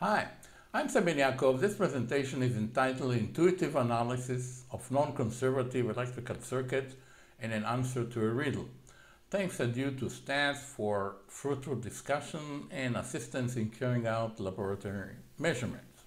Hi, I'm Sam Ben-Yaakov. This presentation is entitled Intuitive Analysis of Non-Conservative Electrical Circuits and an Answer to a Riddle. Thanks are due to Stats for fruitful discussion and assistance in carrying out laboratory measurements.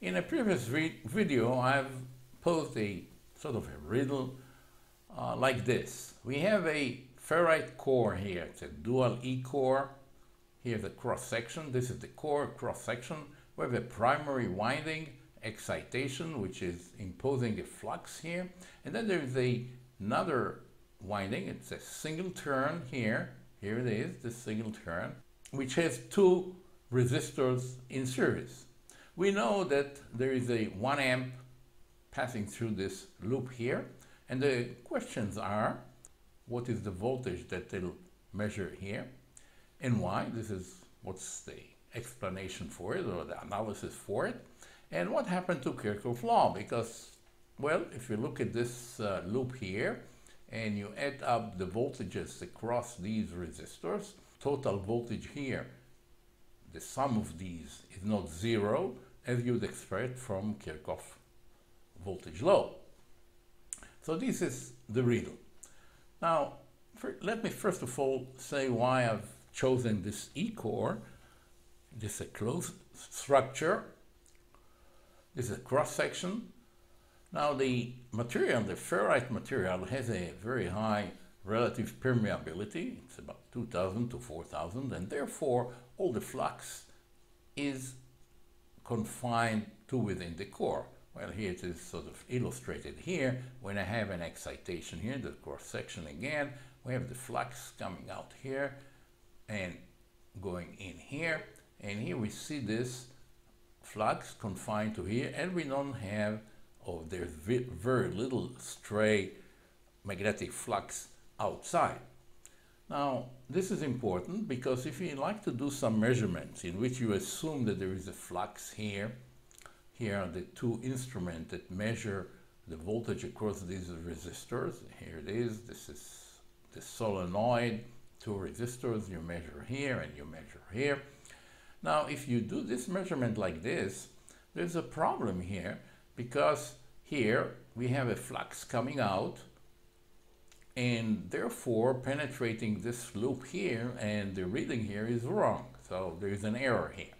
In a previous video, I've posed a sort of a riddle like this. We have a ferrite core here. It's a dual E core. Here's the cross-section, this is the core cross-section. We have a primary winding excitation, which is imposing a flux here. And then there is another winding, it's a single turn here. Here it is, the single turn, which has two resistors in series. We know that there is a 1 amp passing through this loop here. And the questions are, what is the voltage that they'll measure here? And why? This is what's the explanation for it, or the analysis for it. And what happened to Kirchhoff law? Because, well, if you look at this loop here, and you add up the voltages across these resistors, total voltage here, the sum of these is not zero, as you'd expect from Kirchhoff voltage law. So this is the riddle. Now, let me first of all say why I've chosen this E-core. This is a closed structure. This is a cross-section. Now the material, the ferrite material, has a very high relative permeability. It's about 2,000 to 4,000, and therefore all the flux is confined to within the core. Well, here it is sort of illustrated here. When I have an excitation here, the cross-section again, we have the flux coming out here and going in here, and here we see this flux confined to here, and we don't have, oh, there's very little stray magnetic flux outside. Now this is important because if you like to do some measurements in which you assume that there is a flux here, here are the two instruments that measure the voltage across these resistors. Here it is, this is the solenoid, two resistors, you measure here and you measure here. Now if you do this measurement like this, there's a problem here, because here we have a flux coming out and therefore penetrating this loop here, and the reading here is wrong, so there is an error here.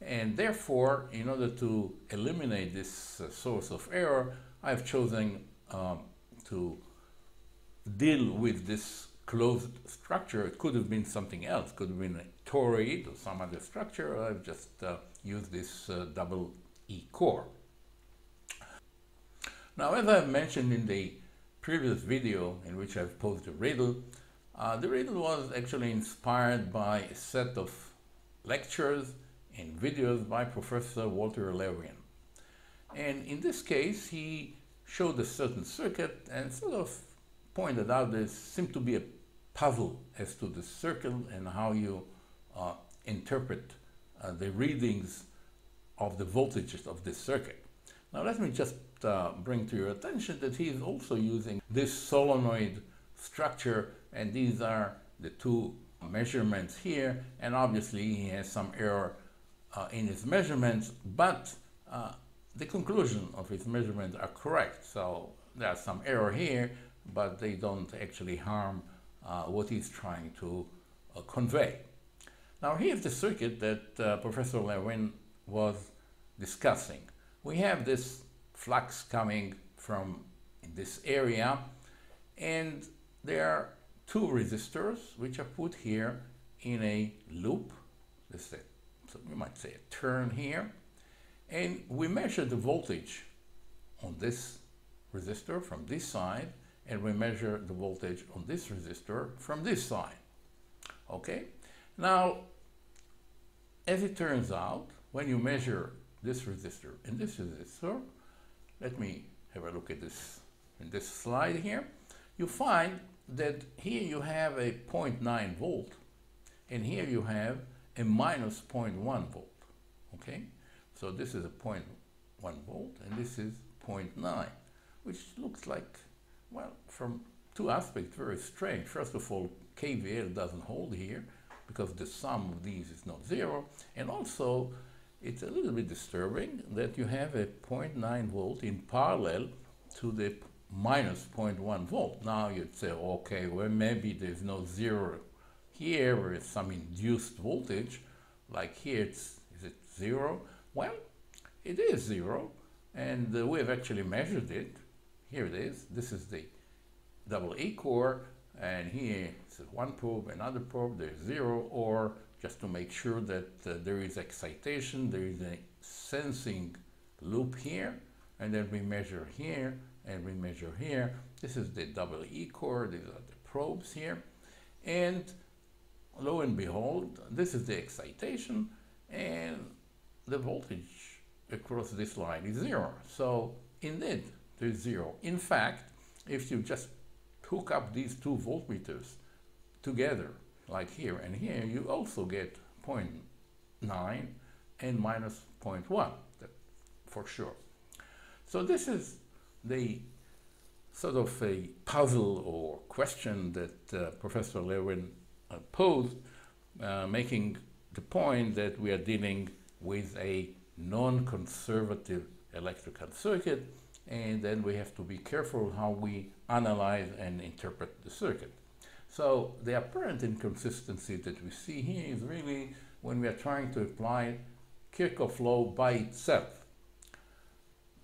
And therefore, in order to eliminate this source of error, I've chosen to deal with this closed structure. It could have been something else, could have been a toroid or some other structure. I've just used this double E core. Now, as I've mentioned in the previous video in which I've posed a riddle, the riddle was actually inspired by a set of lectures and videos by Professor Walter Lewin. And in this case, he showed a certain circuit and sort of pointed out there seemed to be a puzzle as to the circle and how you interpret the readings of the voltages of this circuit. Now let me just bring to your attention that he is also using this solenoid structure, and these are the two measurements here, and obviously he has some error in his measurements, but the conclusion of his measurements are correct. So there's some error here, but they don't actually harm what he's trying to convey. Now here's the circuit that Professor Lewin was discussing. We have this flux coming from this area, and there are two resistors which are put here in a loop. This is a, so you might say a turn here, and we measure the voltage on this resistor from this side, and we measure the voltage on this resistor from this side. Okay? Now, as it turns out, when you measure this resistor and this resistor, let me have a look at this in this slide here, you find that here you have a 0.9 volt, and here you have a minus 0.1 volt. Okay? So this is a 0.1 volt, and this is 0.9, which looks like, well, from two aspects, very strange. First of all, KVL doesn't hold here because the sum of these is not zero. And also, it's a little bit disturbing that you have a 0.9 volt in parallel to the minus 0.1 volt. Now you'd say, okay, well, maybe there's no zero here, or some induced voltage, like here, is it zero? Well, it is zero, and we have actually measured it. Here it is. This is the double E core, and here is one probe, another probe, there's zero, or just to make sure that there is excitation, there is a sensing loop here, and then we measure here, and we measure here. This is the double E core, these are the probes here, and lo and behold, this is the excitation, and the voltage across this line is zero. So indeed, there's zero. In fact, if you just hook up these two voltmeters together, like here and here, you also get 0.9 and minus 0.1, that for sure. So this is the sort of a puzzle or question that Professor Lewin posed, making the point that we are dealing with a non-conservative electrical circuit, and then we have to be careful how we analyze and interpret the circuit. So the apparent inconsistency that we see here is really when we are trying to apply Kirchhoff law by itself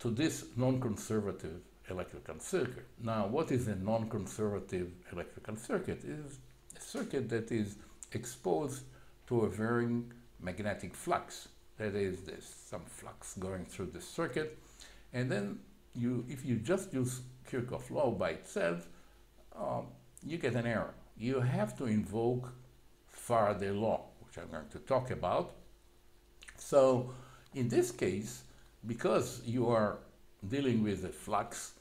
to this non-conservative electrical circuit. Now, what is a non-conservative electrical circuit? It is a circuit that is exposed to a varying magnetic flux. That is, there's some flux going through the circuit, and then if you just use Kirchhoff law by itself, you get an error. You have to invoke Faraday law, which I'm going to talk about. So in this case, because you are dealing with a flux,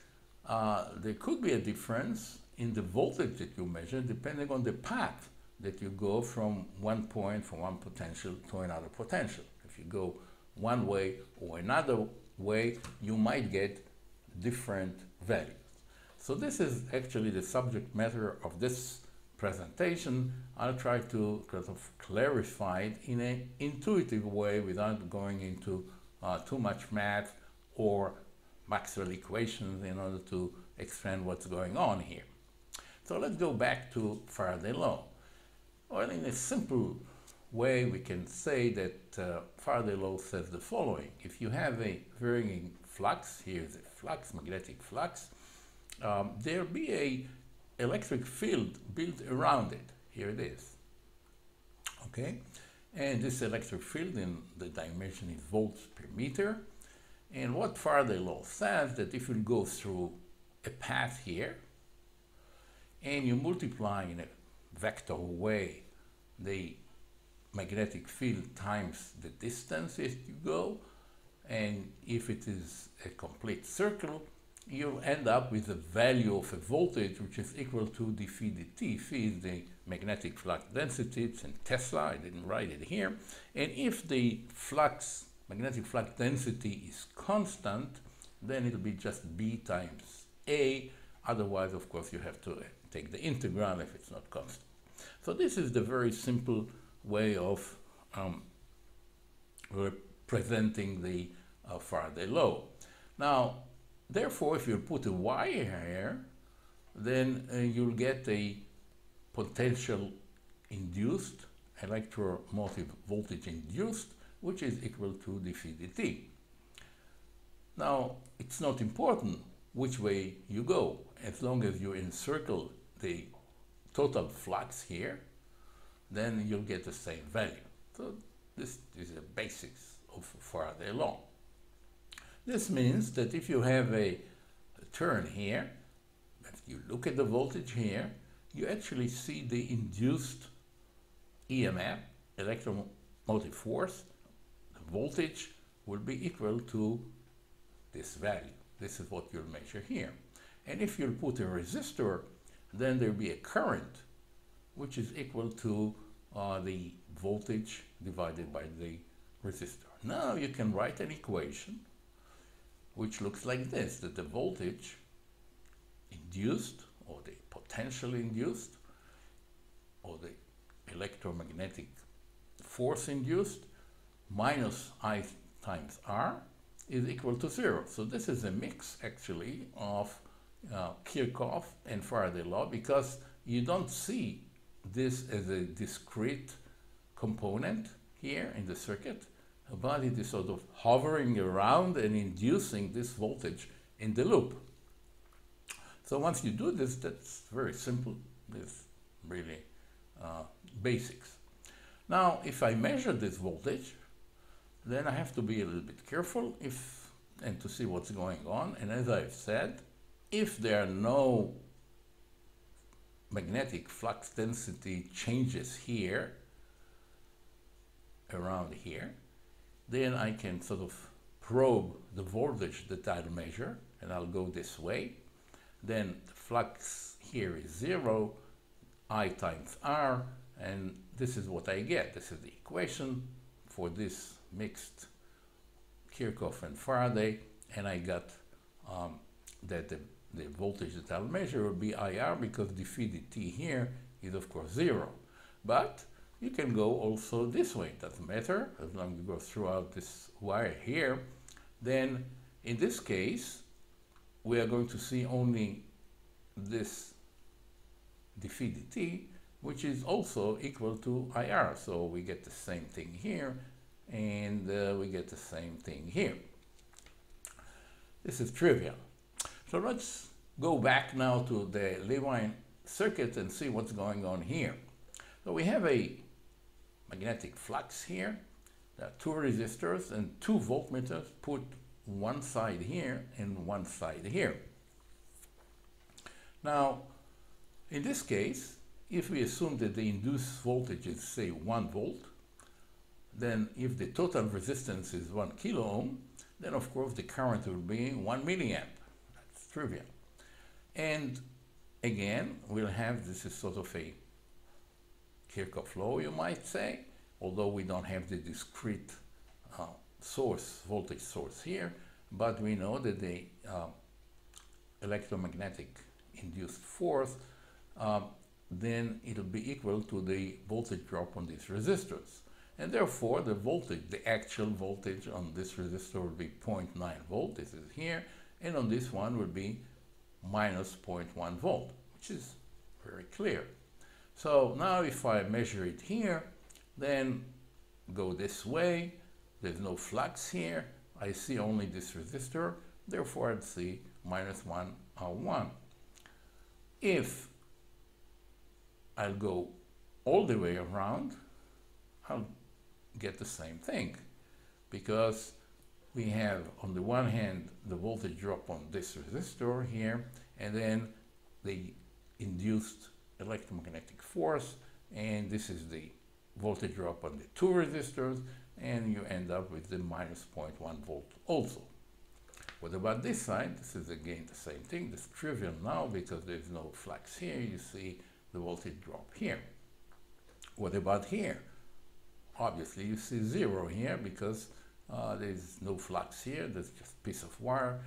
there could be a difference in the voltage that you measure depending on the path that you go from one point, from one potential to another potential. If you go one way or another way, you might get different values. So this is actually the subject matter of this presentation. I'll try to kind of clarify it in an intuitive way without going into too much math or Maxwell equations in order to explain what's going on here. So let's go back to Faraday law. Well, in a simple way, we can say that Faraday law says the following. If you have a varying flux, here's a flux, magnetic flux, there'll be a electric field built around it. Here it is, okay? And this electric field in the dimension is volts per meter. And what Faraday law says that if you go through a path here and you multiply in a vector way the magnetic field times the distance that you go, and if it is a complete circle, you'll end up with a value of a voltage which is equal to d phi dt. Phi is the magnetic flux density, it's in Tesla, I didn't write it here. And if the flux, magnetic flux density is constant, then it'll be just B times A. Otherwise, of course, you have to take the integral if it's not constant. So this is the very simple way of representing the Faraday law. Now, therefore, if you put a wire here, then you'll get a potential induced, electromotive voltage induced, which is equal to d phi dt. Now, it's not important which way you go, as long as you encircle the total flux here, then you'll get the same value. So this is the basics of Faraday law. This means that if you have a turn here, if you look at the voltage here, you actually see the induced EMF, electromotive force. The voltage will be equal to this value. This is what you'll measure here. And if you put a resistor, then there'll be a current, which is equal to the voltage divided by the resistor. Now you can write an equation which looks like this, that the voltage induced, or the potential induced, or the electromagnetic force induced minus I times R is equal to 0. So this is a mix actually of Kirchhoff and Faraday law, because you don't see this as a discrete component here in the circuit, but it is sort of hovering around and inducing this voltage in the loop. So once you do this, that's very simple, this really basics. Now, if I measure this voltage, then I have to be a little bit careful and to see what's going on. And as I've said, if there are no magnetic flux density changes here, around here, then I can sort of probe the voltage that I'll measure, and I'll go this way. Then the flux here is 0, I times R, and this is what I get. This is the equation for this mixed Kirchhoff and Faraday, and I got that the voltage that I'll measure will be IR, because dφ dt here is of course 0. But you can go also this way, it doesn't matter, as long as you go throughout this wire here. Then in this case, we are going to see only this dφ dt, which is also equal to IR. So we get the same thing here, and we get the same thing here. This is trivial. So let's go back now to the Lewin circuit and see what's going on here. So we have a magnetic flux here. There are two resistors and two voltmeters, put one side here and one side here. Now, in this case, if we assume that the induced voltage is, say, 1 volt, then if the total resistance is 1 kilo ohm, then of course the current will be 1 milliamp. That's trivial. And again, we'll have, this is sort of a Kirchhoff law, you might say, although we don't have the discrete voltage source here, but we know that the electromagnetic induced force, then it'll be equal to the voltage drop on these resistors. And therefore, the voltage, the actual voltage on this resistor will be 0.9 volt, this is here, and on this one will be minus 0.1 volt, which is very clear. So now if I measure it here, then go this way, there's no flux here, I see only this resistor, therefore I'd see minus 1 R1. If I'll go all the way around, I'll get the same thing, because we have on the one hand the voltage drop on this resistor here, and then the induced electromagnetic force, and this is the voltage drop on the two resistors, and you end up with the minus 0.1 volt also. What about this side? This is again the same thing. This is trivial now because there's no flux here. You see the voltage drop here. What about here? Obviously you see 0 here, because there's no flux here, there's just a piece of wire,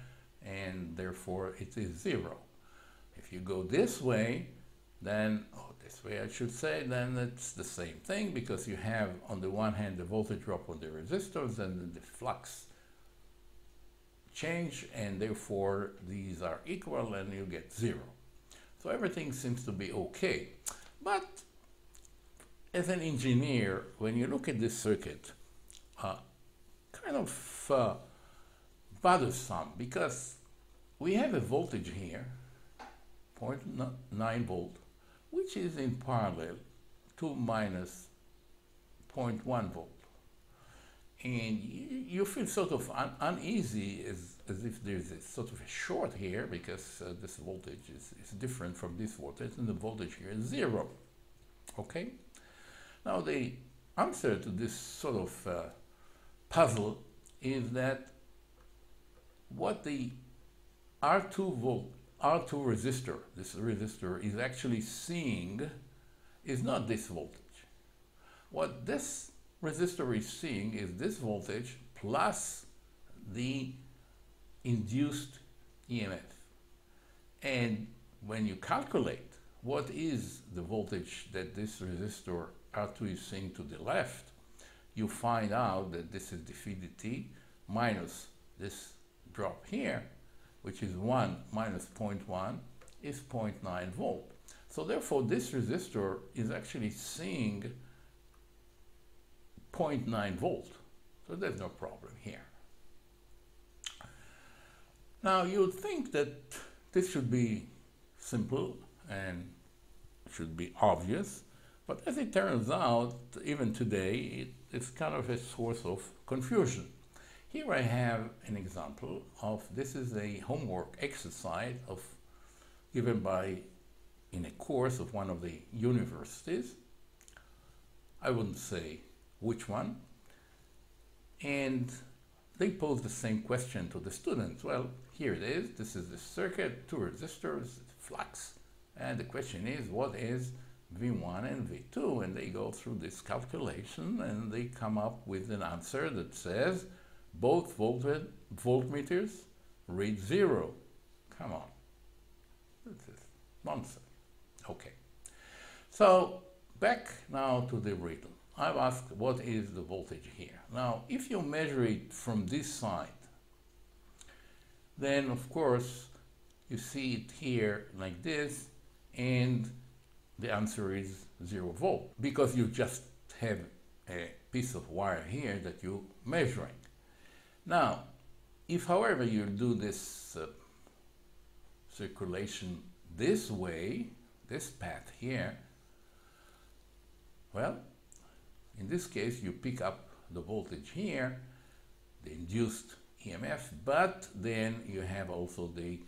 and therefore it is 0. If you go this way, then, oh, this way I should say, then it's the same thing, because you have on the one hand the voltage drop on the resistors and the flux change, and therefore these are equal and you get 0. So everything seems to be okay. But as an engineer, when you look at this circuit, kind of bothersome, because we have a voltage here, 0.9 volt, which is in parallel to minus 0.1 volt. And you feel sort of uneasy, as if there's a sort of a short here, because this voltage is different from this voltage, and the voltage here is 0. Okay? Now, the answer to this sort of puzzle is that what the R2 resistor, this resistor is actually seeing is not this voltage. What this resistor is seeing is this voltage plus the induced EMF. And when you calculate what is the voltage that this resistor R2 is seeing to the left, you find out that this is dpdt minus this drop here, which is 1 minus 0.1 is 0.9 volt. So therefore, this resistor is actually seeing 0.9 volt. So there's no problem here. Now you would think that this should be simple and should be obvious, but as it turns out, even today, it's kind of a source of confusion. Here I have an example of, this is a homework exercise of given by in a course of one of the universities. I wouldn't say which one. And they pose the same question to the students. Well, here it is. This is the circuit, two resistors, flux. And the question is, what is V1 and V2? And they go through this calculation and they come up with an answer that says, both voltmeters read 0. Come on, this is nonsense. Okay, so back now to the riddle. I've asked what is the voltage here. Now, if you measure it from this side, then of course you see it here like this, and the answer is 0 volt, because you just have a piece of wire here that you're measuring. Now, if however you do this circulation this way, this path here, well, in this case you pick up the voltage here, the induced EMF, but then you have also the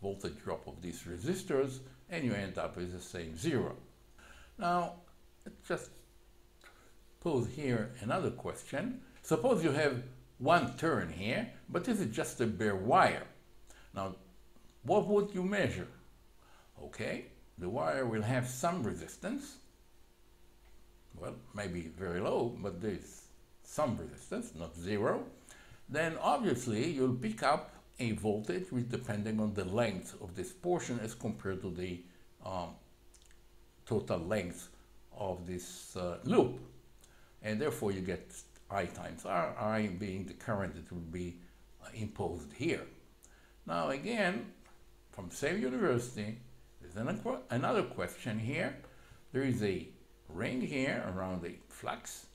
voltage drop of these resistors, and you end up with the same 0. Now, let's just pose here another question. Suppose you have one turn here, but this is just a bare wire. Now, what would you measure? Okay, the wire will have some resistance. Well, maybe very low, but there's some resistance, not 0. Then obviously you'll pick up a voltage which, depending on the length of this portion as compared to the total length of this loop, and therefore you get I times R, I being the current that will be imposed here. Now again, from same university, there's another question here. There is a ring here around the flux,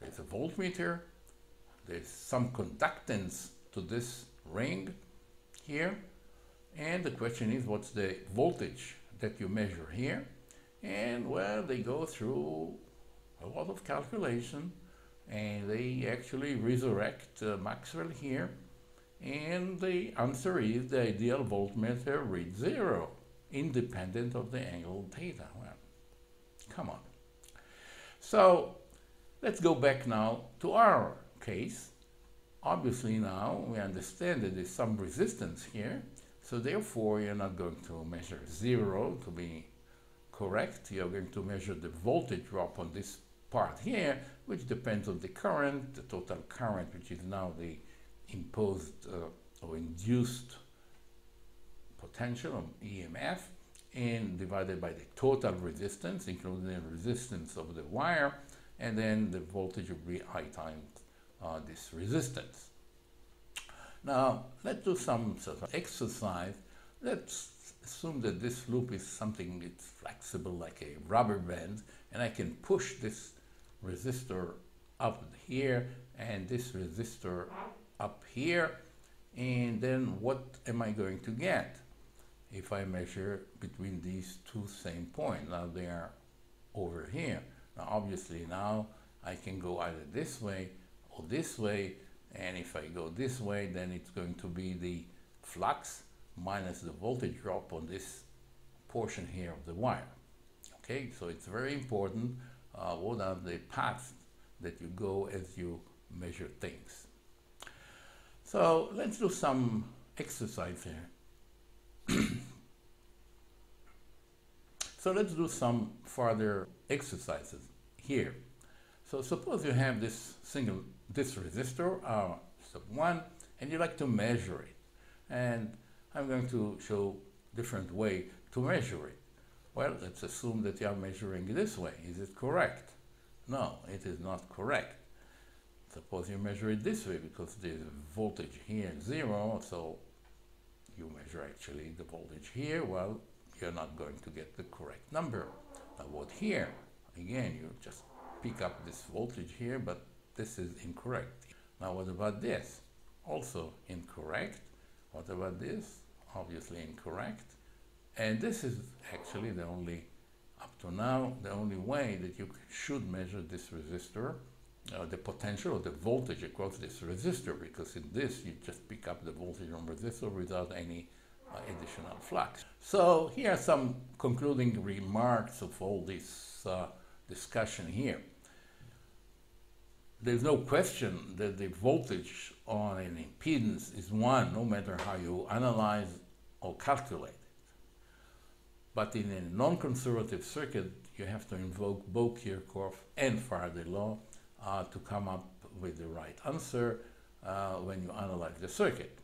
there's a voltmeter, there's some conductance to this ring here, and the question is, what's the voltage that you measure here? And well, they go through a lot of calculation, and they actually resurrect Maxwell here, and the answer is the ideal voltmeter reads 0, independent of the angle theta. Well, come on. So let's go back now to our case. Obviously now we understand that there's some resistance here, so therefore you're not going to measure 0 to be correct. You're going to measure the voltage drop on this part here, which depends on the current, the total current, which is now the imposed or induced potential of EMF, and divided by the total resistance, including the resistance of the wire, and then the voltage will be I times this resistance. Now let's do some sort of exercise. Let's assume that this loop is something that's flexible like a rubber band, and I can push this resistor up here and this resistor up here, and then what am I going to get if I measure between these two same points? Now they are over here. Now obviously now I can go either this way or this way, and if I go this way, then it's going to be the flux minus the voltage drop on this portion here of the wire. Okay, so it's very important what are the paths that you go as you measure things. So let's do some exercise here. So let's do some further exercises here. So suppose you have this this resistor R1, and you like to measure it, and I'm going to show different way to measure it. Well, let's assume that you are measuring this way. Is it correct? No, it is not correct. Suppose you measure it this way, because there's voltage here at zero, so you measure actually the voltage here, well, you're not going to get the correct number. Now what here? Again, you just pick up this voltage here, but this is incorrect. Now what about this? Also incorrect. What about this? Obviously incorrect. And this is actually the only, up to now, the only way that you should measure this resistor, the potential of the voltage across this resistor, because in this you just pick up the voltage on resistor without any additional flux. So here are some concluding remarks of all this discussion here. There's no question that the voltage on an impedance is one, no matter how you analyze or calculate it. But in a non-conservative circuit, you have to invoke both Kirchhoff and Faraday law to come up with the right answer when you analyze the circuit.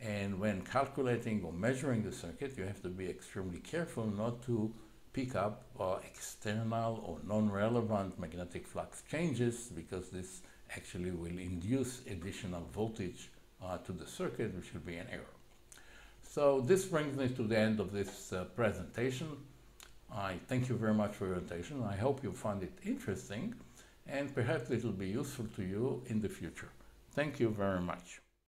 And when calculating or measuring the circuit, you have to be extremely careful not to pick up external or non-relevant magnetic flux changes, because this actually will induce additional voltage to the circuit, which will be an error. So this brings me to the end of this presentation. I thank you very much for your attention. I hope you found it interesting, and perhaps it will be useful to you in the future. Thank you very much.